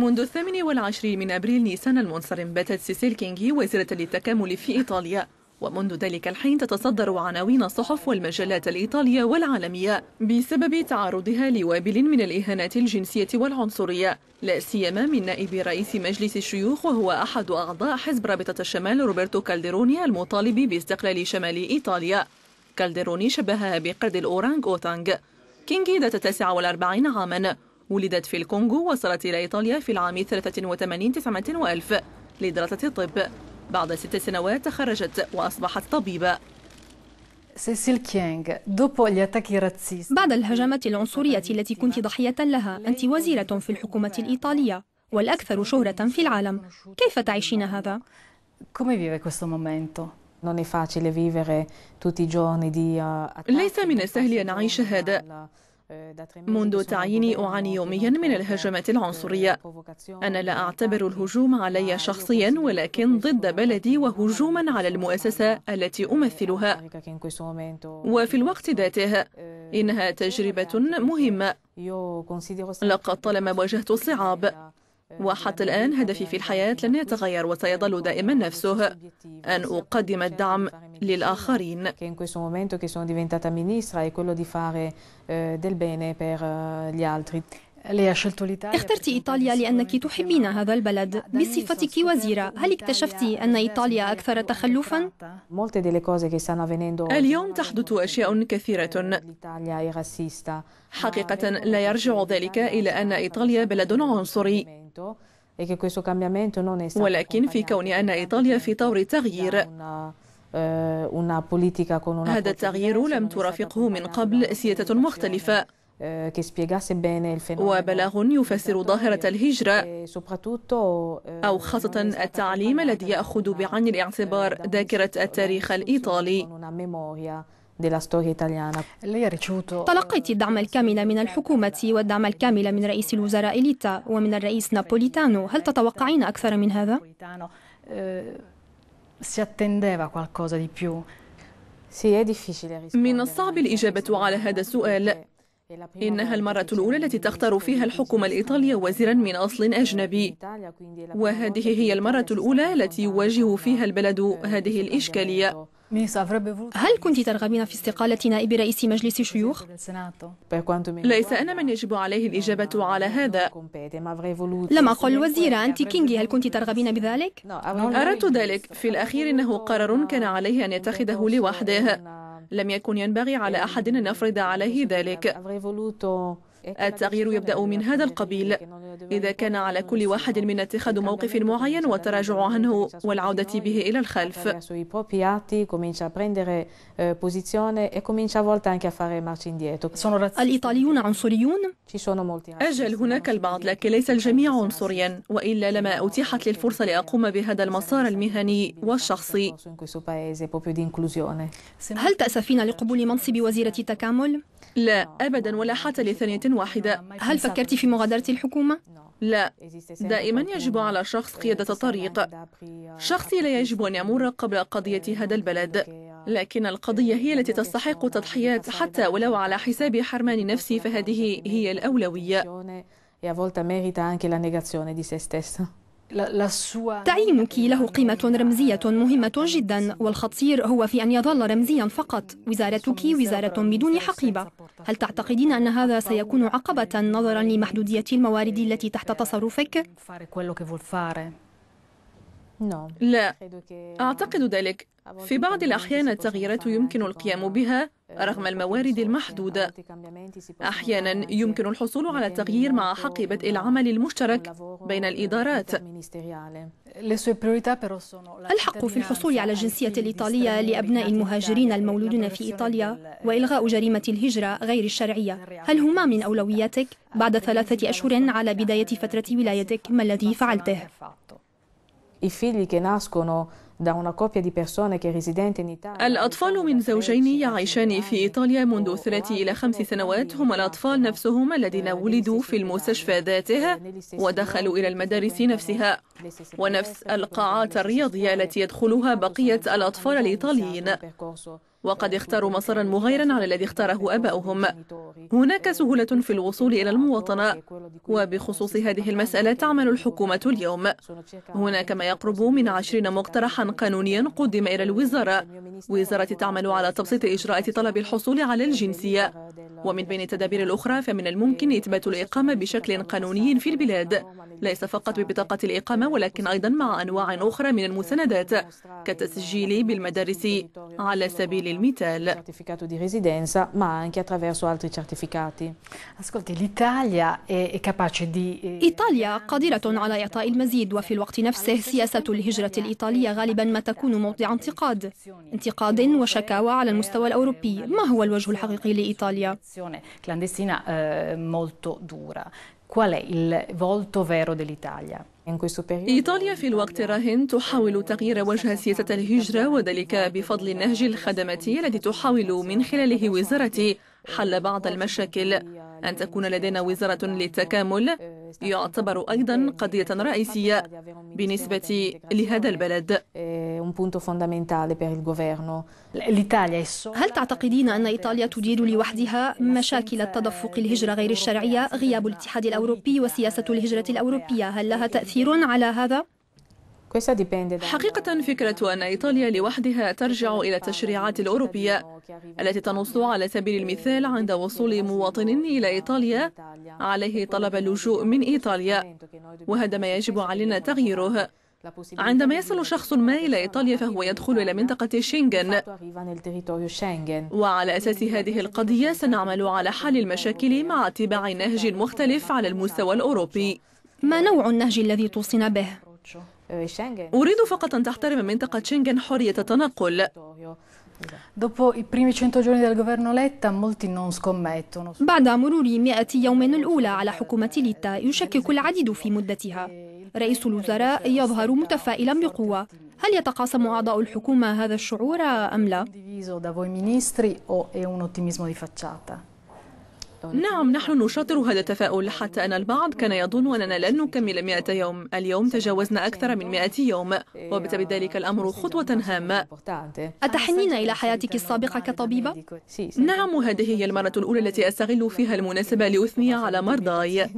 منذ 28 من أبريل نيسان المنصرم باتت سيسيل كينغي وزيرة للتكامل في إيطاليا، ومنذ ذلك الحين تتصدر عناوين الصحف والمجلات الإيطالية والعالمية بسبب تعرضها لوابل من الإهانات الجنسية والعنصرية، لا سيما من نائب رئيس مجلس الشيوخ وهو أحد أعضاء حزب رابطة الشمال روبرتو كالديروني المطالب باستقلال شمال إيطاليا. كالديروني شبهها بقرد الأورانغ أوتانغ. كينغي ذات 49 عاما ولدت في الكونغو وصلت إلى إيطاليا في العام 1983 لدراسة الطب. بعد 6 سنوات تخرجت وأصبحت طبيبة. بعد الهجمات العنصرية التي كنت ضحية لها، أنت وزيرة في الحكومة الإيطالية والأكثر شهرة في العالم، كيف تعيشين هذا؟ ليس من السهل أن أعيش هذا. منذ تعييني أعاني يوميا من الهجمات العنصرية. أنا لا أعتبر الهجوم علي شخصيا، ولكن ضد بلدي وهجوما على المؤسسة التي أمثلها. وفي الوقت ذاته إنها تجربة مهمة. لقد طالما واجهت الصعاب، وحتى الآن هدفي في الحياة لن يتغير وسيظل دائما نفسه، أن أقدم الدعم للآخرين. اخترت إيطاليا لأنك تحبين هذا البلد. بصفتك وزيرة، هل اكتشفت أن إيطاليا أكثر تخلفاً؟ اليوم تحدث أشياء كثيرة. حقيقة لا يرجع ذلك إلى أن إيطاليا بلد عنصري، ولكن في كون أن إيطاليا في طور التغيير. هذا التغيير لم ترافقه من قبل سياسة مختلفة وبلاغ يفسر ظاهرة الهجرة، أو خاصة التعليم الذي يأخذ بعين الاعتبار ذاكرة التاريخ الإيطالي. تلقيت الدعم الكامل من الحكومة والدعم الكامل من رئيس الوزراء ليتا ومن الرئيس نابوليتانو، هل تتوقعين أكثر من هذا؟ من الصعب الإجابة على هذا السؤال. إنها المرة الأولى التي تختار فيها الحكومة الإيطالية وزيرا من أصل أجنبي، وهذه هي المرة الأولى التي يواجه فيها البلد هذه الإشكالية. هل كنت ترغبين في استقالة نائب رئيس مجلس الشيوخ؟ ليس أنا من يجب عليه الإجابة على هذا. لم أقل وزيرة، أنت كينغي، هل كنت ترغبين بذلك؟ أردت ذلك. في الأخير إنه قرار كان عليه أن يتخذه لوحده، لم يكن ينبغي على أحد أن يفرض عليه ذلك. التغيير يبدأ من هذا القبيل. إذا كان على كل واحد منا اتخاذ موقف معين والتراجع عنه والعودة به إلى الخلف. الإيطاليون عنصريون؟ أجل هناك البعض، لكن ليس الجميع عنصريا، وإلا لما أتيحت لي الفرصة لأقوم بهذا المسار المهني والشخصي. هل تأسفين لقبول منصب وزيرة التكامل؟ لا أبدا، ولا حتى لثانية واحدة. هل فكرت في مغادرة الحكومة؟ لا، دائما يجب على الشخص قيادة الطريق. شخصي لا يجب أن يمر قبل قضية هذا البلد، لكن القضية هي التي تستحق تضحيات حتى ولو على حساب حرمان نفسي، فهذه هي الأولوية. تعيينك له قيمة رمزية مهمة جدا، والخطير هو في أن يظل رمزيا فقط. وزارتك وزارة بدون حقيبة، هل تعتقدين أن هذا سيكون عقبة نظرا لمحدودية الموارد التي تحت تصرفك؟ لا أعتقد ذلك. في بعض الأحيان التغييرات يمكن القيام بها رغم الموارد المحدودة. أحيانا يمكن الحصول على التغيير مع حقيبة العمل المشترك بين الإدارات. الحق في الحصول على الجنسية الإيطالية لأبناء المهاجرين المولودين في إيطاليا وإلغاء جريمة الهجرة غير الشرعية، هل هما من أولوياتك؟ بعد 3 أشهر على بداية فترة ولايتك، ما الذي فعلته؟ الأطفال من زوجين يعيشان في إيطاليا منذ 3 إلى 5 سنوات هم الأطفال نفسهم الذين ولدوا في المستشفى ذاته ودخلوا إلى المدارس نفسها، ونفس القاعات الرياضية التي يدخلها بقية الأطفال الإيطاليين. وقد اختاروا مسارا مغايرا عن الذي اختاره آباؤهم. هناك سهولة في الوصول إلى المواطنة، وبخصوص هذه المسألة تعمل الحكومة اليوم. هناك ما يقرب من 20 مقترحا قانونيا قدم إلى الوزارة. وزارة تعمل على تبسيط إجراءات طلب الحصول على الجنسية. ومن بين التدابير الأخرى فمن الممكن إثبات الإقامة بشكل قانوني في البلاد، ليس فقط ببطاقة الإقامة ولكن أيضا مع أنواع أخرى من المساندات كالتسجيل بالمدارس على سبيل المثال. إيطاليا قادرة على إعطاء المزيد، وفي الوقت نفسه سياسة الهجرة الإيطالية غالبا ما تكون موضع انتقاد وشكاوى على المستوى الأوروبي. ما هو الوجه الحقيقي لإيطاليا؟ Qual è il volto vero dell'Italia? إيطاليا في الوقت الراهن تحاول تغيير وجه سياسة الهجرة، وذلك بفضل النهج الخدماتي الذي تحاول من خلاله وزارتي حل بعض المشاكل. أن تكون لدينا وزارة للتكامل يعتبر أيضا قضية رئيسية بالنسبة لهذا البلد. هل تعتقدين أن إيطاليا تدير لوحدها مشاكل التدفق الهجرة غير الشرعية، غياب الاتحاد الأوروبي وسياسة الهجرة الأوروبية؟ هل لها تأثير على هذا؟ حقيقة فكرة أن إيطاليا لوحدها ترجع إلى التشريعات الأوروبية التي تنص على سبيل المثال عند وصول مواطن إلى إيطاليا عليه طلب اللجوء من إيطاليا، وهذا ما يجب علينا تغييره. عندما يصل شخص ما إلى إيطاليا فهو يدخل إلى منطقة شنغن، وعلى أساس هذه القضية سنعمل على حل المشاكل مع اتباع نهج مختلف على المستوى الأوروبي. ما نوع النهج الذي توصين به؟ أريد فقط أن تحترم منطقة شنغن حرية التنقل. بعد مرور 100 يوم الأولى على حكومة ليتا يشكك العديد في مدتها. رئيس الوزراء يظهر متفائلا بقوة. هل يتقاسم أعضاء الحكومة هذا الشعور أم لا؟ نعم، نحن نشاطر هذا التفاؤل، حتى أن البعض كان يظن أننا لن نكمل 100 يوم. اليوم تجاوزنا أكثر من 100 يوم، وبالتالي ذلك الأمر خطوة هامة. أتحنين إلى حياتك السابقة كطبيبة؟ نعم، هذه هي المرة الأولى التي أستغل فيها المناسبة لأثني على مرضاي.